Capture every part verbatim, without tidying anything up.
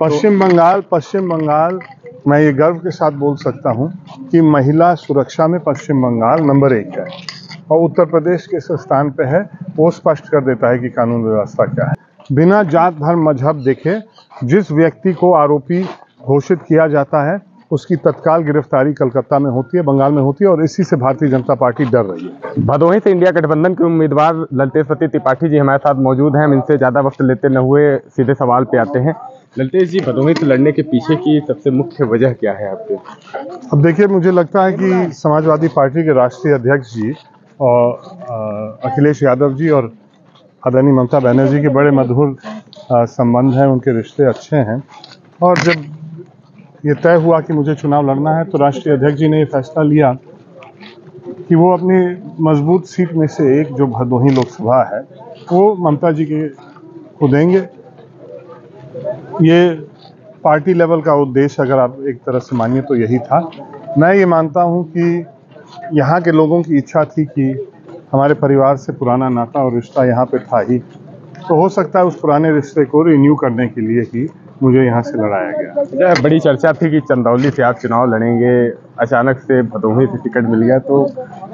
पश्चिम बंगाल पश्चिम बंगाल मैं ये गर्व के साथ बोल सकता हूँ कि महिला सुरक्षा में पश्चिम बंगाल नंबर एक है और उत्तर प्रदेश के इस स्थान पे है। वो स्पष्ट कर देता है कि कानून व्यवस्था क्या है। बिना जात धर्म मजहब देखे जिस व्यक्ति को आरोपी घोषित किया जाता है उसकी तत्काल गिरफ्तारी कलकत्ता में होती है, बंगाल में होती है और इसी से भारतीय जनता पार्टी डर रही है। भदोही से इंडिया गठबंधन के उम्मीदवार ललितेश पति त्रिपाठी जी हमारे साथ मौजूद हैं। हम इनसे ज़्यादा वक्त लेते न हुए सीधे सवाल पे आते हैं। ललितेश जी, भदोही से लड़ने के पीछे की सबसे मुख्य वजह क्या है आपके? अब देखिए, मुझे लगता है कि समाजवादी पार्टी के राष्ट्रीय अध्यक्ष जी और अखिलेश यादव जी और आदरणीय ममता बनर्जी के बड़े मधुर संबंध हैं, उनके रिश्ते अच्छे हैं और जब ये तय हुआ कि मुझे चुनाव लड़ना है तो राष्ट्रीय अध्यक्ष जी ने ये फैसला लिया कि वो अपनी मजबूत सीट में से एक जो भदोही लोकसभा है वो ममता जी के को देंगे। ये पार्टी लेवल का उद्देश्य अगर आप एक तरह से मानिए तो यही था। मैं ये मानता हूँ कि यहाँ के लोगों की इच्छा थी कि हमारे परिवार से पुराना नाता और रिश्ता यहाँ पे था ही, तो हो सकता है उस पुराने रिश्ते को रिन्यू करने के लिए ही मुझे यहाँ से लड़ाया गया। बड़ी चर्चा थी कि चंदौली से आप चुनाव लड़ेंगे, अचानक से भदोही से टिकट मिल गया, तो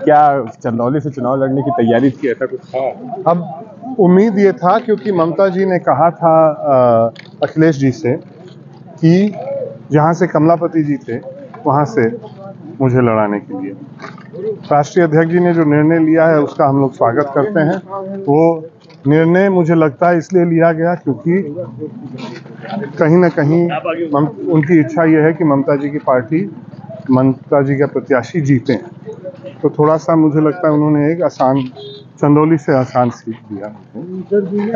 क्या चंदौली से चुनाव लड़ने की तैयारी थी, ऐसा कुछ था? अब उम्मीद ये था, क्योंकि ममता जी ने कहा था अखिलेश जी से कि जहाँ से कमलापति जी थे वहाँ से मुझे लड़ाने के लिए। राष्ट्रीय अध्यक्ष जी ने जो निर्णय लिया है उसका हम लोग स्वागत करते हैं। वो निर्णय मुझे लगता है इसलिए लिया गया क्योंकि कहीं ना कहीं उनकी इच्छा यह है कि ममता जी की पार्टी ममता जी का प्रत्याशी जीते, तो थोड़ा सा मुझे लगता है उन्होंने एक आसान चंदौली से आसान सीट दिया।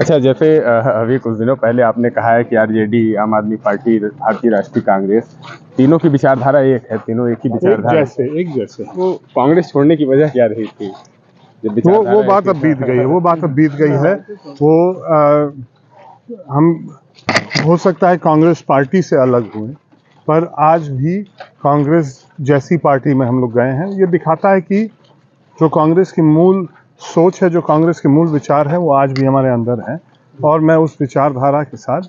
अच्छा, जैसे अभी कुछ दिनों पहले आपने कहा है कि आरजेडी, आम आदमी पार्टी, भारतीय राष्ट्रीय कांग्रेस, तीनों की विचारधारा एक है, तीनों एक ही विचारधारा एक जैसे। वो कांग्रेस छोड़ने की वजह क्या रही थी? वो वो बात अब बीत गई है वो बात अब बीत गई है वो आ, हम हो सकता है कांग्रेस पार्टी से अलग हुए पर आज भी कांग्रेस जैसी पार्टी में हम लोग गए हैं। ये दिखाता है कि जो कांग्रेस की मूल सोच है, जो कांग्रेस के मूल विचार है, वो आज भी हमारे अंदर है और मैं उस विचारधारा के साथ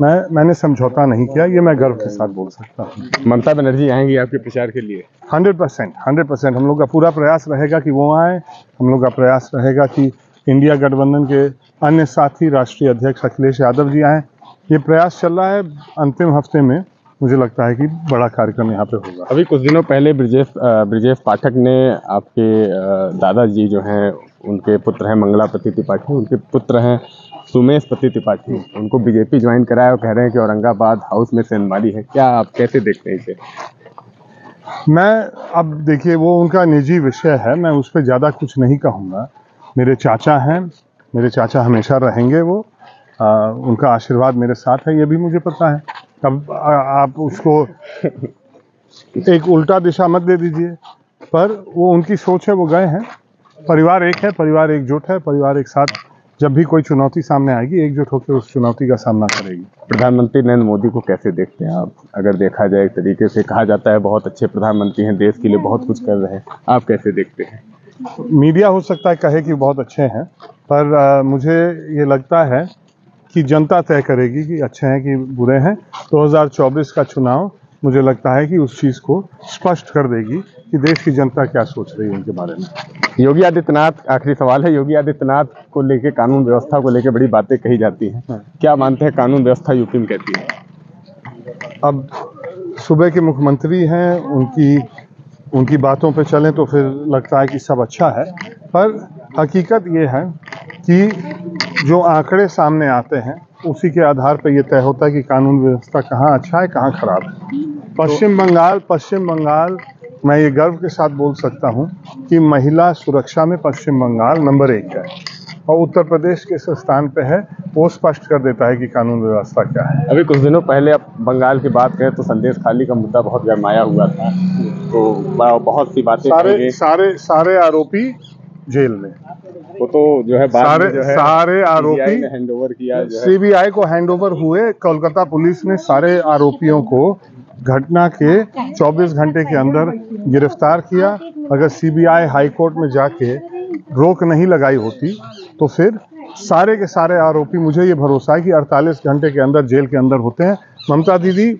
मैं मैंने समझौता नहीं किया, ये मैं गर्व के साथ बोल सकता हूँ। ममता बनर्जी आएंगी आपके प्रचार के लिए? Hundred percent hundred percent. हम लोग का पूरा प्रयास रहेगा कि वो आए। हम लोग का प्रयास रहेगा कि इंडिया गठबंधन के अन्य साथी राष्ट्रीय अध्यक्ष अखिलेश यादव जी आएँ। ये प्रयास चल रहा है। अंतिम हफ्ते में मुझे लगता है कि बड़ा कार्यक्रम यहाँ पे होगा। अभी कुछ दिनों पहले ब्रिजेश ब्रिजेश पाठक ने, आपके दादाजी जो हैं उनके पुत्र हैं मंगलापति त्रिपाठी, उनके पुत्र हैं सुमेश पति त्रिपाठी, उनको बीजेपी ज्वाइन कराया और कह रहे हैं कि औरंगाबाद हाउस में सेनमारी है। क्या आप कैसे देखते हैं इसे? मैं अब देखिए, वो उनका निजी विषय है, मैं उस पर ज़्यादा कुछ नहीं कहूँगा। मेरे चाचा हैं, मेरे चाचा हमेशा रहेंगे, वो आ, उनका आशीर्वाद मेरे साथ है, ये भी मुझे पता है। अब आ, आप उसको एक उल्टा दिशा मत दे दीजिए, पर वो उनकी सोच है, वो गए हैं। परिवार एक है, परिवार एकजुट है, परिवार एक साथ जब भी कोई चुनौती सामने आएगी एकजुट होकर उस चुनौती का सामना करेगी। प्रधानमंत्री नरेंद्र मोदी को कैसे देखते हैं आप? अगर देखा जाए एक तरीके से कहा जाता है बहुत अच्छे प्रधानमंत्री हैं, देश के लिए बहुत कुछ कर रहे हैं, आप कैसे देखते हैं? मीडिया हो सकता है कहे कि बहुत अच्छे हैं, पर आ, मुझे ये लगता है कि जनता तय करेगी कि अच्छे हैं कि बुरे हैं। दो हज़ार चौबीस का चुनाव मुझे लगता है कि उस चीज़ को स्पष्ट कर देगी कि देश की जनता क्या सोच रही है उनके बारे में। योगी आदित्यनाथ, आखिरी सवाल है, योगी आदित्यनाथ को लेके, कानून व्यवस्था को लेके बड़ी बातें कही जाती हैं, क्या मानते हैं कानून व्यवस्था यूपी में कहती है? अब सुबह के मुख्यमंत्री हैं, उनकी उनकी बातों पे चलें तो फिर लगता है कि सब अच्छा है, पर हकीकत ये है कि जो आंकड़े सामने आते हैं उसी के आधार पर यह तय होता है कि कानून व्यवस्था कहाँ अच्छा है, कहाँ खराब है। पश्चिम बंगाल पश्चिम बंगाल मैं ये गर्व के साथ बोल सकता हूँ कि महिला सुरक्षा में पश्चिम बंगाल नंबर एक है और उत्तर प्रदेश के इस स्थान पे है। वो स्पष्ट कर देता है कि कानून व्यवस्था क्या है। अभी कुछ दिनों पहले आप बंगाल की बात करें तो संदेश खाली का मुद्दा बहुत गरमाया हुआ था, तो बहुत सी बातें, सारे सारे सारे आरोपी जेल में, वो तो जो है बाद सारे जो है, सारे आरोपी हैंडओवर किया, सीबीआई को हैंडओवर हुए। कोलकाता पुलिस ने सारे आरोपियों को घटना के चौबीस घंटे के अंदर गिरफ्तार किया। अगर सीबीआई हाई कोर्ट में जाके रोक नहीं लगाई होती तो फिर सारे के सारे आरोपी, मुझे ये भरोसा है कि अड़तालीस घंटे के अंदर जेल के अंदर होते हैं ममता दीदी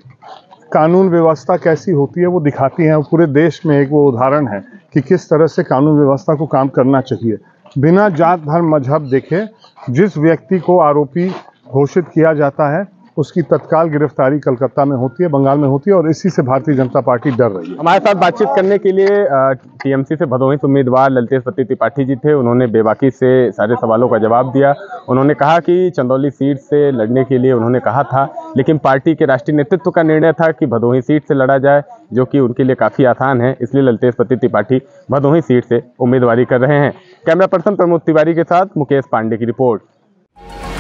कानून व्यवस्था कैसी होती है वो दिखाती हैं, और पूरे देश में एक वो उदाहरण है कि किस तरह से कानून व्यवस्था को काम करना चाहिए। बिना जात धर्म मजहब देखे जिस व्यक्ति को आरोपी घोषित किया जाता है उसकी तत्काल गिरफ्तारी कलकत्ता में होती है, बंगाल में होती है, और इसी से भारतीय जनता पार्टी डर रही है। हमारे साथ बातचीत करने के लिए टीएमसी से भदोही उम्मीदवार ललितेश पति त्रिपाठी जी थे। उन्होंने बेबाकी से सारे सवालों का जवाब दिया। उन्होंने कहा कि चंदौली सीट से लड़ने के लिए उन्होंने कहा था, लेकिन पार्टी के राष्ट्रीय नेतृत्व का निर्णय था कि भदोही सीट से लड़ा जाए, जो कि उनके लिए काफ़ी आसान है, इसलिए ललितेश पति त्रिपाठी भदोही सीट से उम्मीदवारी कर रहे हैं। कैमरा पर्सन प्रमोद तिवारी के साथ मुकेश पांडे की रिपोर्ट।